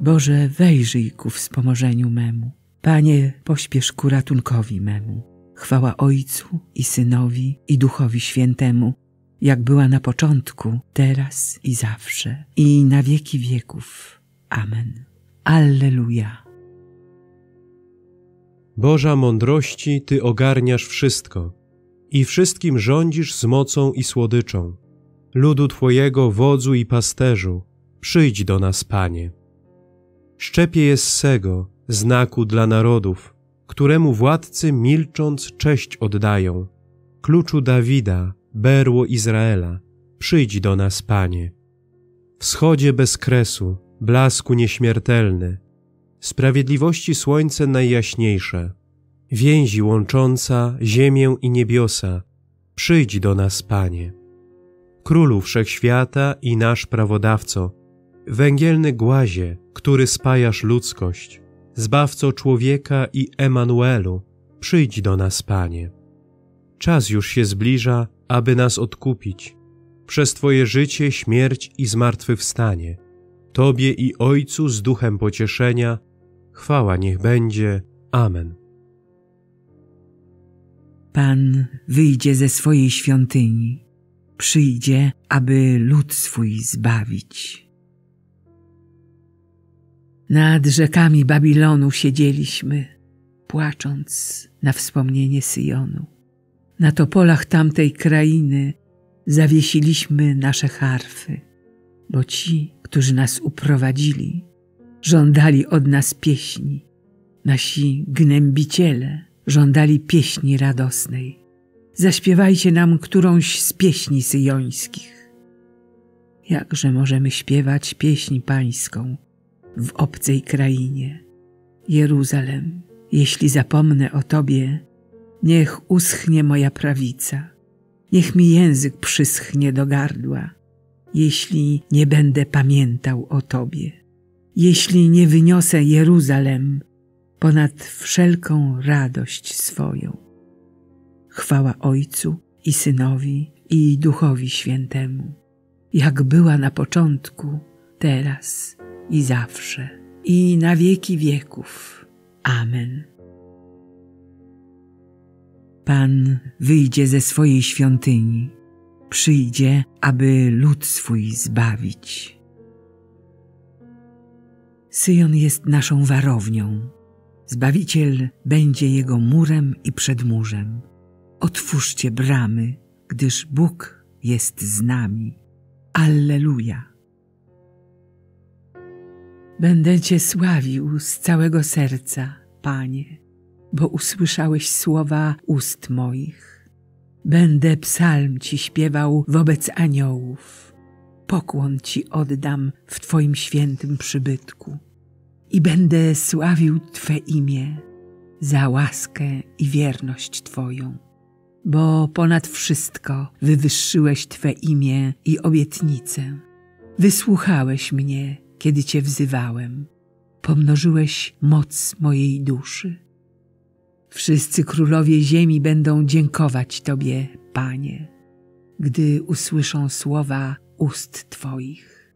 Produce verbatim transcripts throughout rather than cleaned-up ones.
Boże, wejrzyj ku wspomożeniu memu. Panie, pośpiesz ku ratunkowi memu. Chwała Ojcu i Synowi, i Duchowi Świętemu, jak była na początku, teraz i zawsze, i na wieki wieków. Amen. Alleluja. Boża mądrości, Ty ogarniasz wszystko i wszystkim rządzisz z mocą i słodyczą. Ludu Twojego, wodzu i pasterzu, przyjdź do nas, Panie. Szczepie Jessego, znaku dla narodów, któremu władcy milcząc cześć oddają. Kluczu Dawida, berło Izraela, przyjdź do nas, Panie. Wschodzie bez kresu, blasku nieśmiertelny, sprawiedliwości słońce najjaśniejsze, więzi łącząca ziemię i niebiosa, przyjdź do nas, Panie. Królu Wszechświata i nasz prawodawco, węgielny głazie, który spajasz ludzkość, Zbawco człowieka i Emanuelu, przyjdź do nas, Panie. Czas już się zbliża, aby nas odkupić. Przez Twoje życie, śmierć i zmartwychwstanie. Tobie i Ojcu z duchem pocieszenia, chwała niech będzie. Amen. Pan wyjdzie ze swojej świątyni. Przyjdzie, aby lud swój zbawić. Nad rzekami Babilonu siedzieliśmy, płacząc na wspomnienie Syjonu. Na topolach tamtej krainy zawiesiliśmy nasze harfy, bo ci, którzy nas uprowadzili, żądali od nas pieśni. Nasi gnębiciele żądali pieśni radosnej. Zaśpiewajcie nam którąś z pieśni syjońskich. Jakże możemy śpiewać pieśń pańską w obcej krainie? Jeruzalem, jeśli zapomnę o Tobie, niech uschnie moja prawica, niech mi język przyschnie do gardła, jeśli nie będę pamiętał o Tobie, jeśli nie wyniosę Jeruzalem ponad wszelką radość swoją. Chwała Ojcu i Synowi, i Duchowi Świętemu, jak była na początku, teraz i zawsze, i na wieki wieków. Amen. Pan wyjdzie ze swojej świątyni. Przyjdzie, aby lud swój zbawić. Syjon jest naszą warownią. Zbawiciel będzie jego murem i przedmurzem. Otwórzcie bramy, gdyż Bóg jest z nami. Alleluja. Będę Cię sławił z całego serca, Panie, bo usłyszałeś słowa ust moich. Będę psalm Ci śpiewał wobec aniołów. Pokłon Ci oddam w Twoim świętym przybytku. I będę sławił Twe imię za łaskę i wierność Twoją, bo ponad wszystko wywyższyłeś Twe imię i obietnicę. Wysłuchałeś mnie, kiedy Cię wzywałem, pomnożyłeś moc mojej duszy. Wszyscy królowie ziemi będą dziękować Tobie, Panie, gdy usłyszą słowa ust Twoich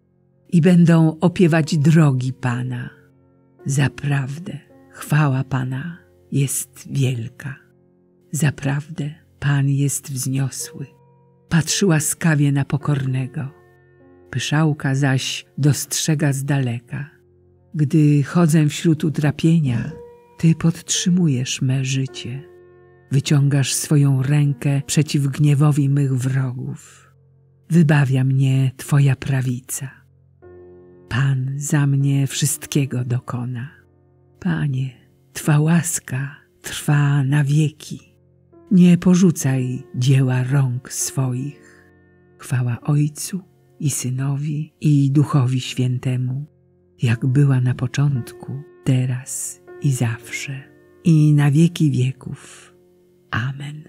i będą opiewać drogi Pana. Zaprawdę chwała Pana jest wielka. Zaprawdę Pan jest wzniosły. Patrzy łaskawie na pokornego. Pyszałka zaś dostrzega z daleka. Gdy chodzę wśród utrapienia, Ty podtrzymujesz me życie. Wyciągasz swoją rękę przeciw gniewowi mych wrogów. Wybawia mnie Twoja prawica. Pan za mnie wszystkiego dokona. Panie, Twa łaska trwa na wieki. Nie porzucaj dzieła rąk swoich. Chwała Ojcu i Synowi, i Duchowi Świętemu, jak była na początku, teraz i zawsze, i na wieki wieków. Amen.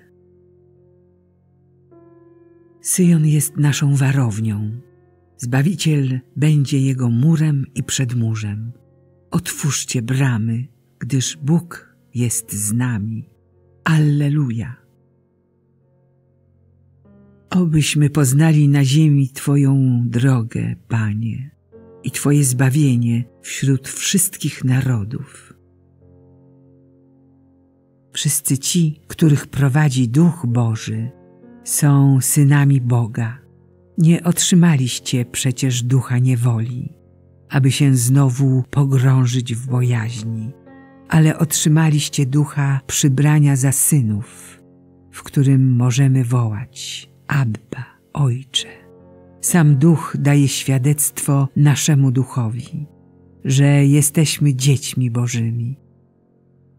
Syjon jest naszą warownią. Zbawiciel będzie jego murem i przedmurzem. Otwórzcie bramy, gdyż Bóg jest z nami. Alleluja. Obyśmy poznali na ziemi Twoją drogę, Panie, i Twoje zbawienie wśród wszystkich narodów. Wszyscy ci, których prowadzi Duch Boży, są synami Boga. Nie otrzymaliście przecież ducha niewoli, aby się znowu pogrążyć w bojaźni, ale otrzymaliście ducha przybrania za synów, w którym możemy wołać Abba, Ojcze. Sam Duch daje świadectwo naszemu duchowi, że jesteśmy dziećmi Bożymi.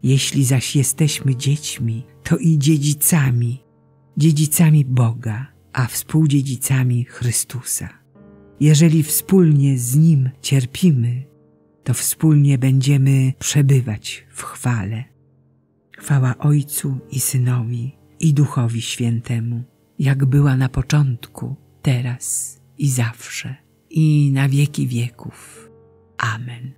Jeśli zaś jesteśmy dziećmi, to i dziedzicami, dziedzicami Boga, a współdziedzicami Chrystusa. Jeżeli wspólnie z Nim cierpimy, to wspólnie będziemy przebywać w chwale. Chwała Ojcu i Synowi, i Duchowi Świętemu, jak była na początku, teraz i zawsze, i na wieki wieków. Amen.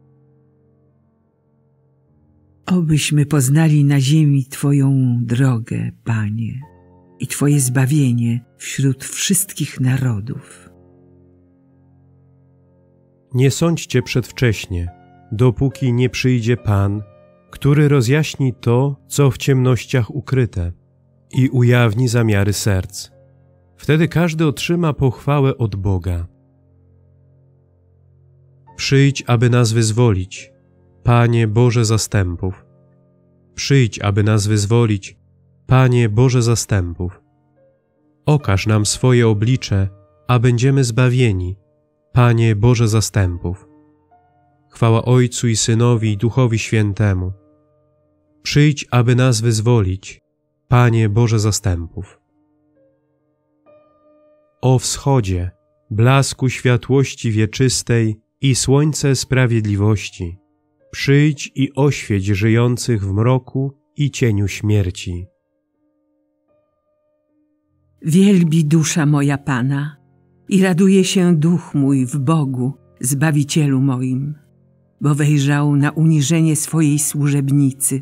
Obyśmy poznali na ziemi Twoją drogę, Panie, i Twoje zbawienie wśród wszystkich narodów. Nie sądźcie przedwcześnie, dopóki nie przyjdzie Pan, który rozjaśni to, co w ciemnościach ukryte, i ujawni zamiary serc. Wtedy każdy otrzyma pochwałę od Boga. Przyjdź, aby nas wyzwolić, Panie Boże zastępów. Przyjdź, aby nas wyzwolić, Panie Boże zastępów. Okaż nam swoje oblicze, a będziemy zbawieni, Panie Boże zastępów. Chwała Ojcu i Synowi i Duchowi Świętemu. Przyjdź, aby nas wyzwolić, Panie Boże zastępów. O wschodzie, blasku światłości wieczystej i słońce sprawiedliwości, przyjdź i oświeć żyjących w mroku i cieniu śmierci. Wielbi dusza moja Pana i raduje się duch mój w Bogu, Zbawicielu moim, bo wejrzał na uniżenie swojej służebnicy.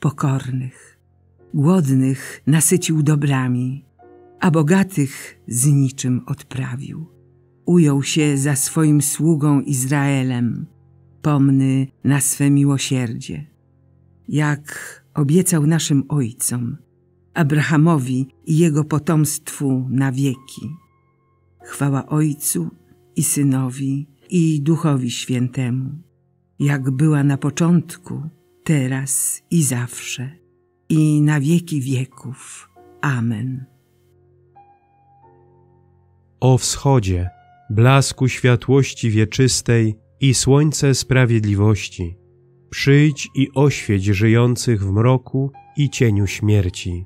pokornych. Głodnych nasycił dobrami, a bogatych z niczym odprawił. Ujął się za swoim sługą Izraelem, pomny na swe miłosierdzie, jak obiecał naszym ojcom, Abrahamowi i jego potomstwu na wieki. Chwała Ojcu i Synowi i Duchowi Świętemu, jak była na początku, teraz i zawsze, i na wieki wieków. Amen. O wschodzie, blasku światłości wieczystej i słońce sprawiedliwości, przyjdź i oświeć żyjących w mroku i cieniu śmierci.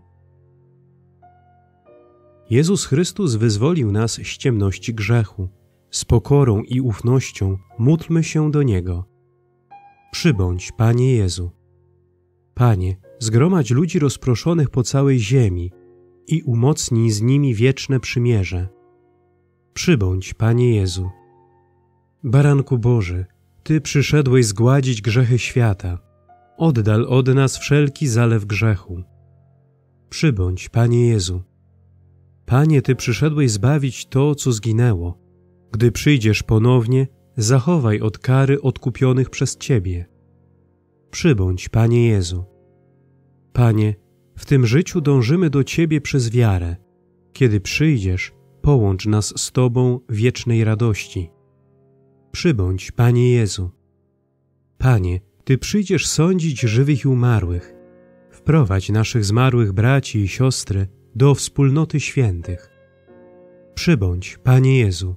Jezus Chrystus wyzwolił nas z ciemności grzechu. Z pokorą i ufnością módlmy się do Niego. Przybądź, Panie Jezu. Panie, zgromadź ludzi rozproszonych po całej ziemi i umocnij z nimi wieczne przymierze. Przybądź, Panie Jezu. Baranku Boży, Ty przyszedłeś zgładzić grzechy świata. Oddal od nas wszelki zalew grzechu. Przybądź, Panie Jezu. Panie, Ty przyszedłeś zbawić to, co zginęło. Gdy przyjdziesz ponownie, zachowaj od kary odkupionych przez Ciebie. Przybądź, Panie Jezu. Panie, w tym życiu dążymy do Ciebie przez wiarę. Kiedy przyjdziesz, połącz nas z Tobą wiecznej radości. Przybądź, Panie Jezu. Panie, Ty przyjdziesz sądzić żywych i umarłych. Wprowadź naszych zmarłych braci i siostry do wspólnoty świętych. Przybądź, Panie Jezu.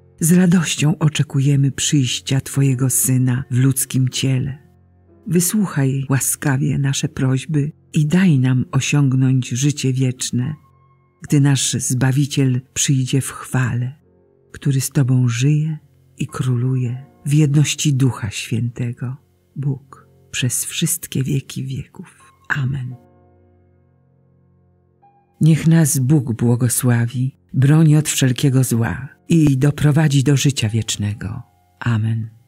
z radością oczekujemy przyjścia Twojego Syna w ludzkim ciele. Wysłuchaj łaskawie nasze prośby i daj nam osiągnąć życie wieczne, gdy nasz Zbawiciel przyjdzie w chwale, który z Tobą żyje i króluje w jedności Ducha Świętego, Bóg, przez wszystkie wieki wieków. Amen. Niech nas Bóg błogosławi, broni od wszelkiego zła i doprowadzi do życia wiecznego. Amen.